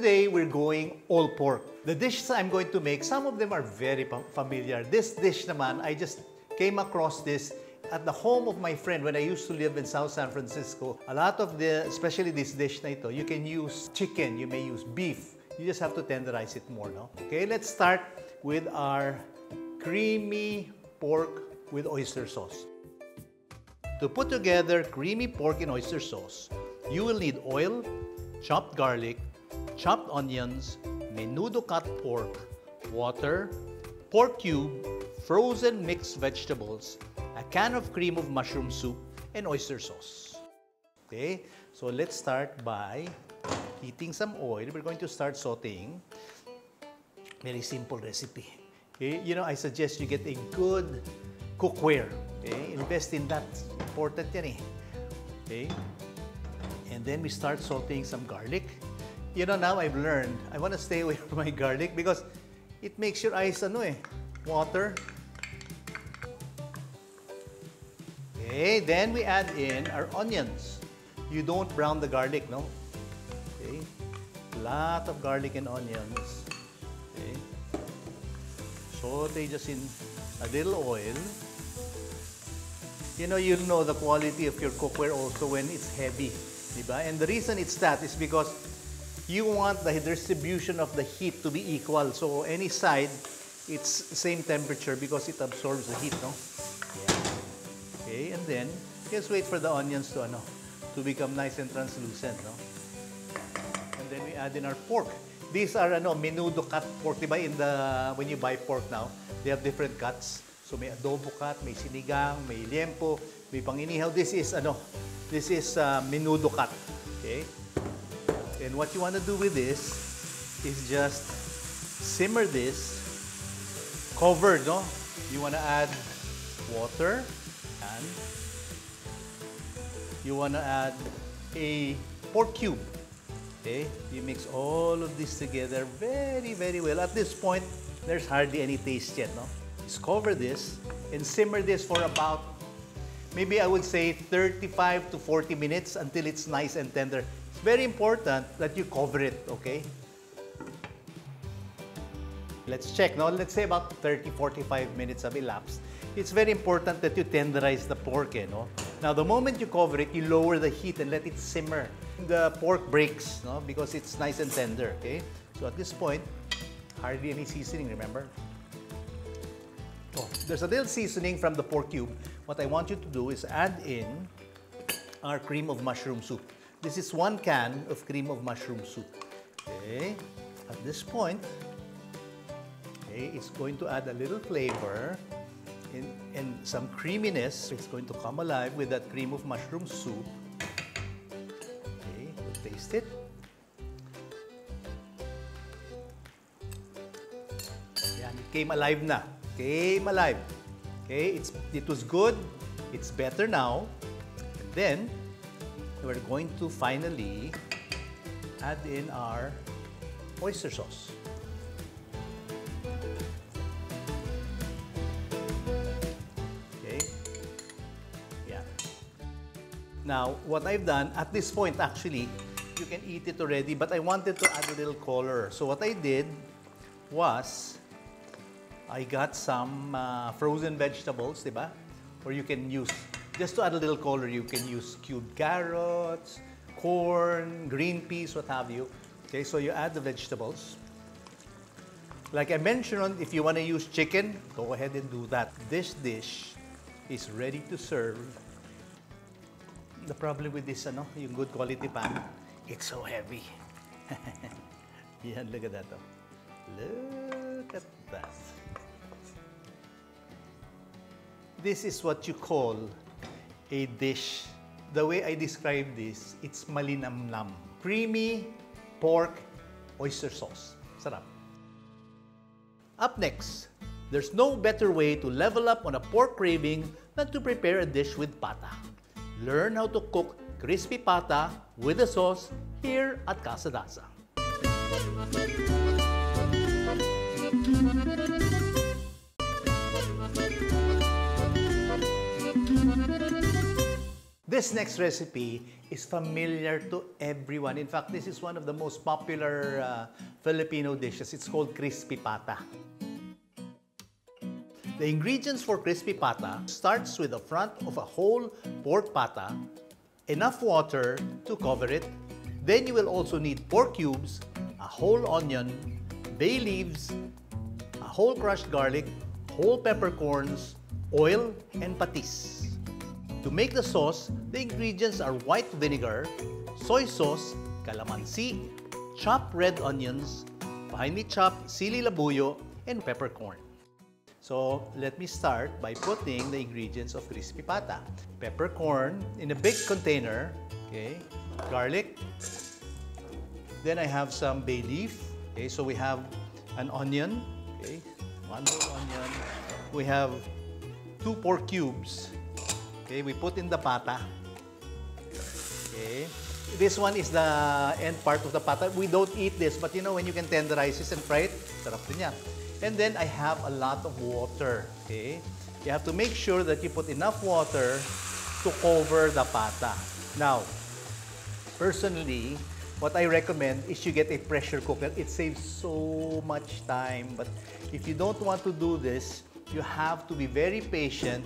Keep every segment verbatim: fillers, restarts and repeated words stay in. today we're going all pork. The dishes I'm going to make, some of them are very familiar. This dish naman, I just came across this at the home of my friend when I used to live in South San Francisco. A lot of the, especially this dish na ito, you can use chicken, you may use beef. You just have to tenderize it more, no? Okay, let's start with our creamy pork with oyster sauce. To put together creamy pork and oyster sauce, you will need oil, chopped garlic, chopped onions, menudo cut pork, water, pork cube, frozen mixed vegetables, a can of cream of mushroom soup, and oyster sauce. Okay, so let's start by heating some oil. We're going to start sauteing. Very simple recipe. Okay, you know, I suggest you get a good cookware. Okay, invest in that. Important yan eh. Okay. And then we start sauteing some garlic. You know, now I've learned, I want to stay away from my garlic because it makes your eyes, ano eh, water. Okay, then we add in our onions. You don't brown the garlic, no? Okay, lot of garlic and onions. Okay, saute just in a little oil. You know, you'll know the quality of your cookware also when it's heavy, diba? And the reason it's that is because you want the distribution of the heat to be equal. So any side, it's same temperature because it absorbs the heat, no? Yeah. Okay, and then just wait for the onions to, ano, to become nice and translucent, no? And then we add in our pork. These are, ano, menudo cut pork, diba? In the, when you buy pork now, they have different cuts. So may adobo cut, may sinigang, may liempo, may pang-inihaw. This is ano, this is uh, menudo cut. Okay? And what you want to do with this is just simmer this covered, no? You want to add water and you want to add a pork cube. Okay? You mix all of this together very, very well. At this point, there's hardly any taste yet, no? Cover this and simmer this for about, maybe I would say thirty-five to forty minutes until it's nice and tender. It's very important that you cover it, okay? Let's check, now let's say about thirty to forty-five minutes have elapsed. It's very important that you tenderize the pork, eh, no? Now, the moment you cover it, you lower the heat and let it simmer. The pork breaks, no? Because it's nice and tender, okay? So at this point, hardly any seasoning, remember? Oh, there's a little seasoning from the pork cube. What I want you to do is add in our cream of mushroom soup. This is one can of cream of mushroom soup. Okay. At this point, okay, it's going to add a little flavor and, and some creaminess. It's going to come alive with that cream of mushroom soup. Okay, we'll taste it. Yan, it came alive na. Came alive. Okay, it's, it was good. It's better now. And then, we're going to finally add in our oyster sauce. Okay. Yeah. Now, what I've done, at this point actually, you can eat it already, but I wanted to add a little color. So what I did was, I got some uh, frozen vegetables, diba? Or you can use, just to add a little color, you can use cubed carrots, corn, green peas, what have you. Okay, so you add the vegetables. Like I mentioned, if you want to use chicken, go ahead and do that. This dish is ready to serve. The problem with this, ano, yung good quality pan, it's so heavy. Yeah, look at that. Oh. Look at that. This is what you call a dish. The way I describe this, it's malinamnam. Creamy pork oyster sauce. Sarap. Up next, there's no better way to level up on a pork craving than to prepare a dish with pata. Learn how to cook crispy pata with a sauce here at Casa Daza. This next recipe is familiar to everyone. In fact, this is one of the most popular uh, Filipino dishes. It's called crispy pata. The ingredients for crispy pata starts with the front of a whole pork pata, enough water to cover it. Then you will also need pork cubes, a whole onion, bay leaves, a whole crushed garlic, whole peppercorns, oil, and patis. To make the sauce, the ingredients are white vinegar, soy sauce, calamansi, chopped red onions, finely chopped sili labuyo, and peppercorn. So, let me start by putting the ingredients of crispy pata. Peppercorn in a big container, okay, garlic, then I have some bay leaf, okay, so we have an onion, okay, one whole onion, we have two pork cubes. Okay, we put in the pata. Okay. This one is the end part of the pata. We don't eat this, but you know, when you can tenderize this and fry it, sarap din yan. And then I have a lot of water. Okay. You have to make sure that you put enough water to cover the pata. Now, personally, what I recommend is you get a pressure cooker. It saves so much time. But if you don't want to do this, you have to be very patient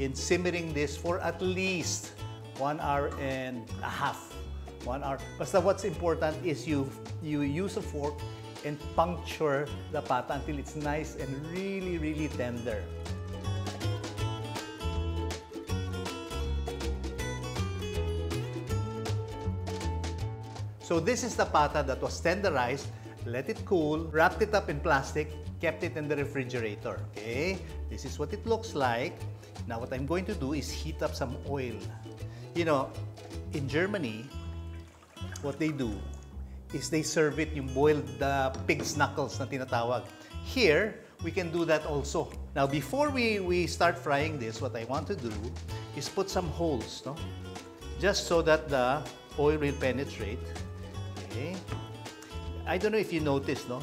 in simmering this for at least one hour and a half. One hour. Basta what's important is you, you use a fork and puncture the pata until it's nice and really, really tender. So this is the pata that was tenderized. Let it cool, wrapped it up in plastic, kept it in the refrigerator. Okay, this is what it looks like. Now, what I'm going to do is heat up some oil. You know, in Germany, what they do is they serve it yung boiled uh, pig's knuckles na tinatawag. Here, we can do that also. Now, before we, we start frying this, what I want to do is put some holes, no? Just so that the oil will penetrate. Okay. I don't know if you noticed, no?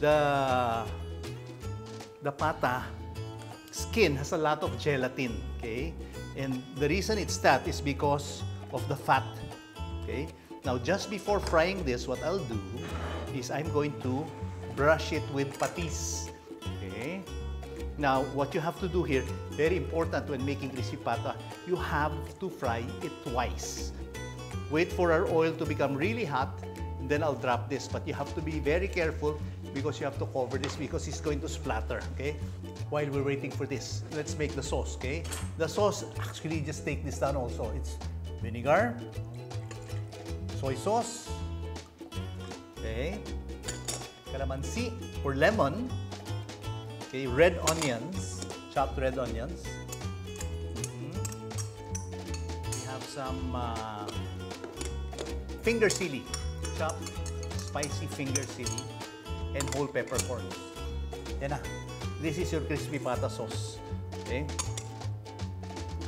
The, the pata skin has a lot of gelatin, okay? And the reason it's that is because of the fat, okay? Now, just before frying this, what I'll do is I'm going to brush it with patis, okay? Now, what you have to do here, very important when making crispy pata, you have to fry it twice. Wait for our oil to become really hot, and then I'll drop this. But you have to be very careful because you have to cover this because it's going to splatter, okay? While we're waiting for this, let's make the sauce, okay? The sauce, actually, just take this down also. It's vinegar, soy sauce, okay, calamansi or lemon, okay, red onions, chopped red onions. Mm-hmm. We have some uh, finger sili, chopped spicy finger sili, and whole peppercorns. Yan na. This is your crispy pata sauce. Okay?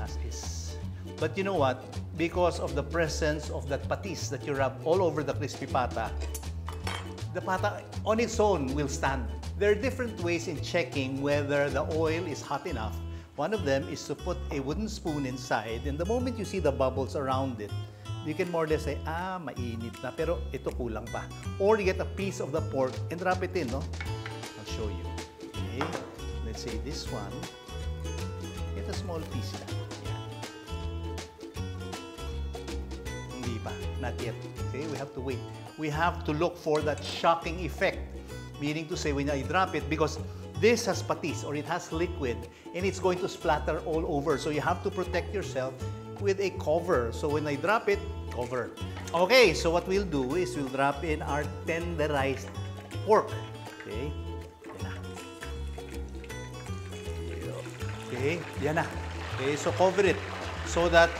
As is. But you know what? Because of the presence of that patis that you rub all over the crispy pata, the pata on its own will stand. There are different ways in checking whether the oil is hot enough. One of them is to put a wooden spoon inside, and the moment you see the bubbles around it, you can more or less say, ah, mainit na, pero ito kulang pa. Or you get a piece of the pork and wrap it in, no? I'll show you. Okay, let's say this one. Get a small piece na. Yeah. Hindi pa, not yet. Okay, we have to wait. We have to look for that shocking effect. Meaning to say, when I drop it, because this has patis, or it has liquid, and it's going to splatter all over. So you have to protect yourself with a cover. So when I drop it, cover. Okay, so what we'll do is we'll drop in our tenderized pork. Okay, yan na. Okay, yan na. Okay, so cover it so that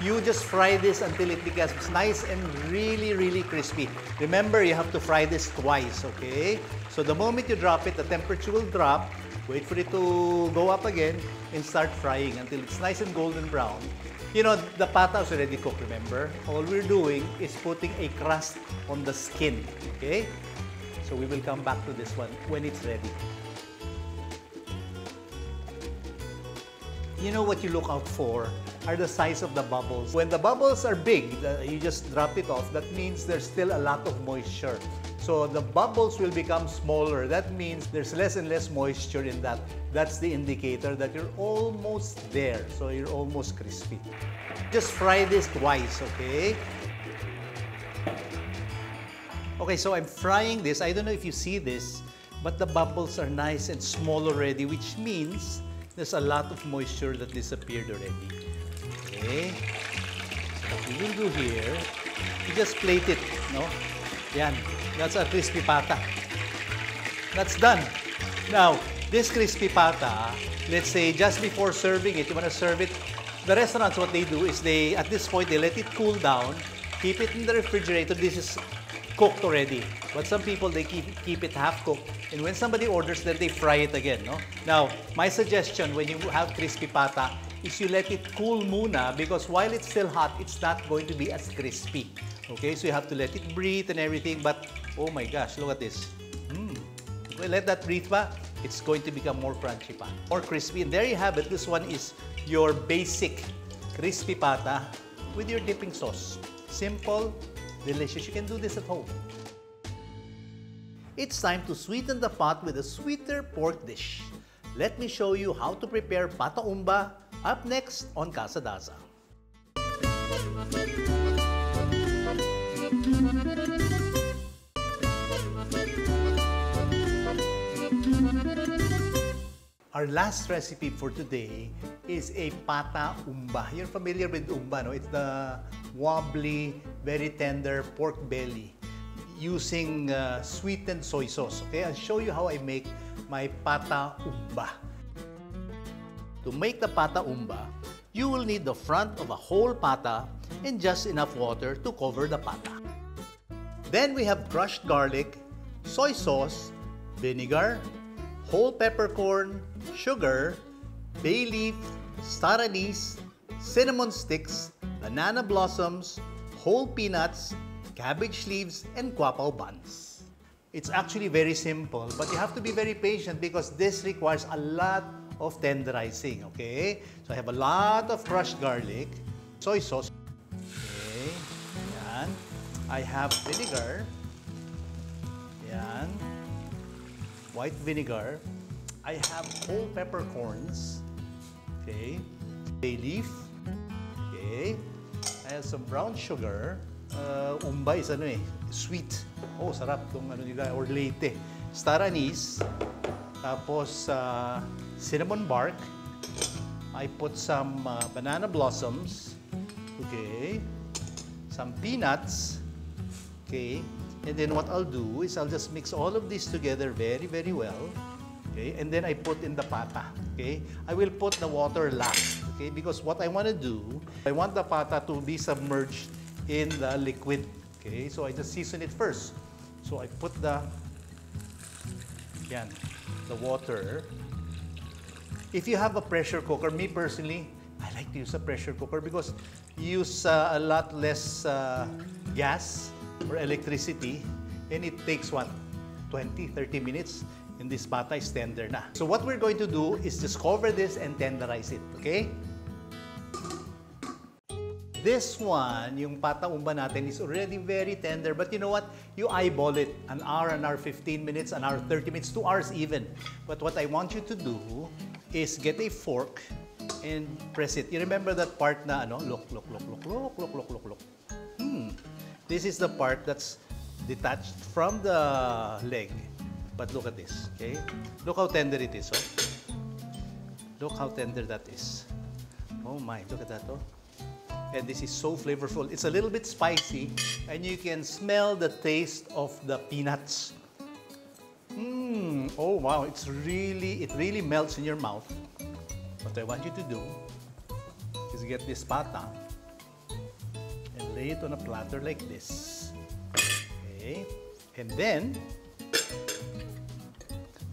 you just fry this until it becomes nice and really, really crispy. Remember, you have to fry this twice, okay? So the moment you drop it, the temperature will drop. Wait for it to go up again and start frying until it's nice and golden brown. You know, the pata is already cooked, remember? All we're doing is putting a crust on the skin, okay? So we will come back to this one when it's ready. You know what you look out for are the size of the bubbles. When the bubbles are big, you just drop it off. That means there's still a lot of moisture. So the bubbles will become smaller. That means there's less and less moisture in that. That's the indicator that you're almost there. So you're almost crispy. Just fry this twice, okay? Okay, so I'm frying this. I don't know if you see this, but the bubbles are nice and small already, which means there's a lot of moisture that disappeared already. Okay. So what we will do here, you just plate it, no? Yan. That's a crispy pata. That's done. Now, this crispy pata, let's say just before serving it, you want to serve it. The restaurants, what they do is they, at this point, they let it cool down, keep it in the refrigerator. This is cooked already. But some people, they keep, keep it half-cooked. And when somebody orders, then they fry it again, no? Now, my suggestion when you have crispy pata is you let it cool muna, because while it's still hot, it's not going to be as crispy. Okay, so you have to let it breathe and everything, but oh my gosh, look at this. Mm. Well, let that breathe pa, it's going to become more crunchy pa, more crispy. And there you have it. This one is your basic crispy pata with your dipping sauce. Simple, delicious. You can do this at home. It's time to sweeten the pot with a sweeter pork dish. Let me show you how to prepare pata humba up next on Casa Daza. Our last recipe for today is a pata humba. You're familiar with humba, no? It's the wobbly, very tender pork belly using uh, sweetened soy sauce. Okay, I'll show you how I make my pata humba. To make the pata humba, you will need the front of a whole pata and just enough water to cover the pata. Then we have crushed garlic, soy sauce, vinegar, whole peppercorn, sugar, bay leaf, star anise, cinnamon sticks, banana blossoms, whole peanuts, cabbage leaves, and guapao buns. It's actually very simple, but you have to be very patient because this requires a lot of tenderizing, okay? So I have a lot of crushed garlic, soy sauce, okay, yan. I have vinegar, yan. White vinegar. I have whole peppercorns, okay, bay leaf, okay, I have some brown sugar. Uh, umba is ano eh, sweet. Oh, sarap itong ano nila, or late. Star anise, tapos uh, cinnamon bark. I put some uh, banana blossoms, okay, some peanuts, okay. And then what I'll do is I'll just mix all of these together very, very well. Okay, and then I put in the pata, okay? I will put the water last, okay? Because what I want to do, I want the pata to be submerged in the liquid, okay? So I just season it first. So I put the, yan, the water. If you have a pressure cooker, me personally, I like to use a pressure cooker because you use uh, a lot less uh, gas or electricity, and it takes what, twenty to thirty minutes, and this pata is tender na. So what we're going to do is just cover this and tenderize it, okay? This one, yung pata humba natin is already very tender, but you know what? You eyeball it, an hour, an hour, fifteen minutes, an hour, thirty minutes, two hours even. But what I want you to do is get a fork and press it. You remember that part na ano? Look, look, look, look, look, look, look, look, look. Hmm. This is the part that's detached from the leg. But look at this, okay? Look how tender it is, oh. Look how tender that is. Oh my, look at that, oh. And this is so flavorful. It's a little bit spicy, and you can smell the taste of the peanuts. Mmm, oh wow, it's really, it really melts in your mouth. What I want you to do is get this pata, lay it on a platter like this, okay? And then,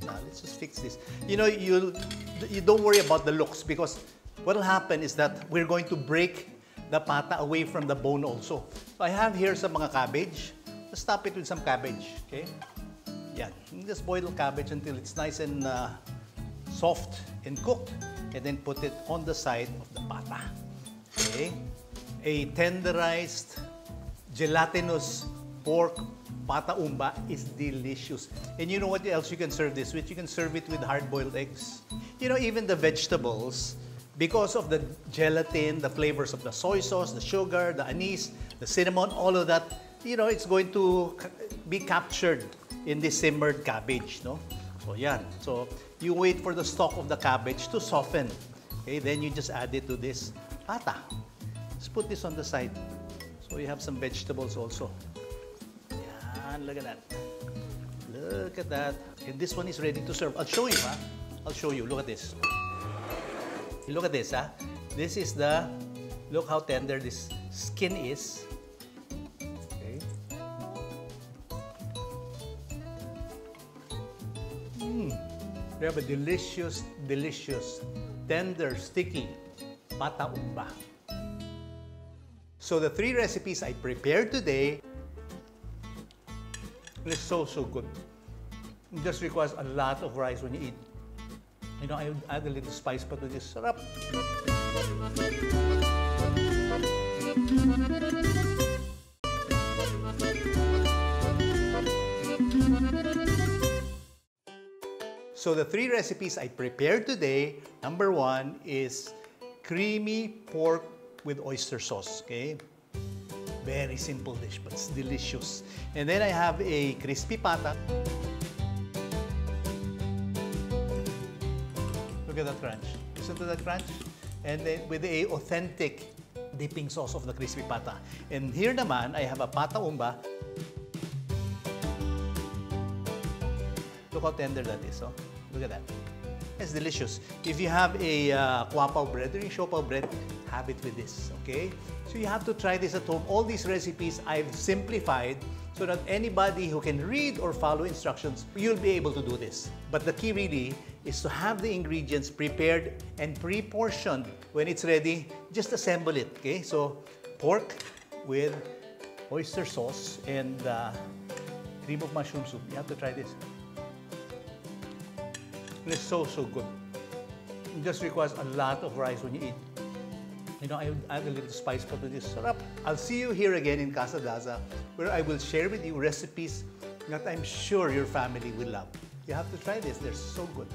now let's just fix this. You know, you you don't worry about the looks, because what will happen is that we're going to break the pata away from the bone also. So I have here some mga cabbage. Let's top it with some cabbage, okay? Yeah, you just boil the cabbage until it's nice and uh, soft and cooked, and then put it on the side of the pata. Okay. A tenderized, gelatinous pork pata humba is delicious. And you know what else you can serve this with? You can serve it with hard-boiled eggs. You know, even the vegetables, because of the gelatin, the flavors of the soy sauce, the sugar, the anise, the cinnamon, all of that, you know, it's going to be captured in this simmered cabbage, no? So, yan. So, you wait for the stalk of the cabbage to soften. Okay, then you just add it to this pata. Let's put this on the side. So, you have some vegetables also. Yan, look at that. Look at that. And this one is ready to serve. I'll show you, ha? I'll show you. Look at this. Look at this, ha? This is the... Look how tender this skin is. We have a delicious, delicious, tender, sticky pata humba. So the three recipes I prepared today, it's so, so good. It just requires a lot of rice when you eat. You know, I would add a little spice, but it's just sarap. So the three recipes I prepared today, number one is creamy pork with oyster sauce, okay? Very simple dish, but it's delicious. And then I have a crispy pata. Look at that crunch. Listen to that crunch. And then with a authentic dipping sauce of the crispy pata. And here naman, I have a pata humba. Look how tender that is, oh. Look at that. It's delicious. If you have a uh, guapao bread or a siopao bread, have it with this, okay? So you have to try this at home. All these recipes I've simplified so that anybody who can read or follow instructions, you'll be able to do this. But the key really is to have the ingredients prepared and pre-portioned. When it's ready, just assemble it, okay? So pork with oyster sauce and uh, cream of mushroom soup. You have to try this. It's so, so good. It just requires a lot of rice when you eat. You know, I would add a little spice, but it's sarap. I'll see you here again in Casa Daza, where I will share with you recipes that I'm sure your family will love. You have to try this. They're so good.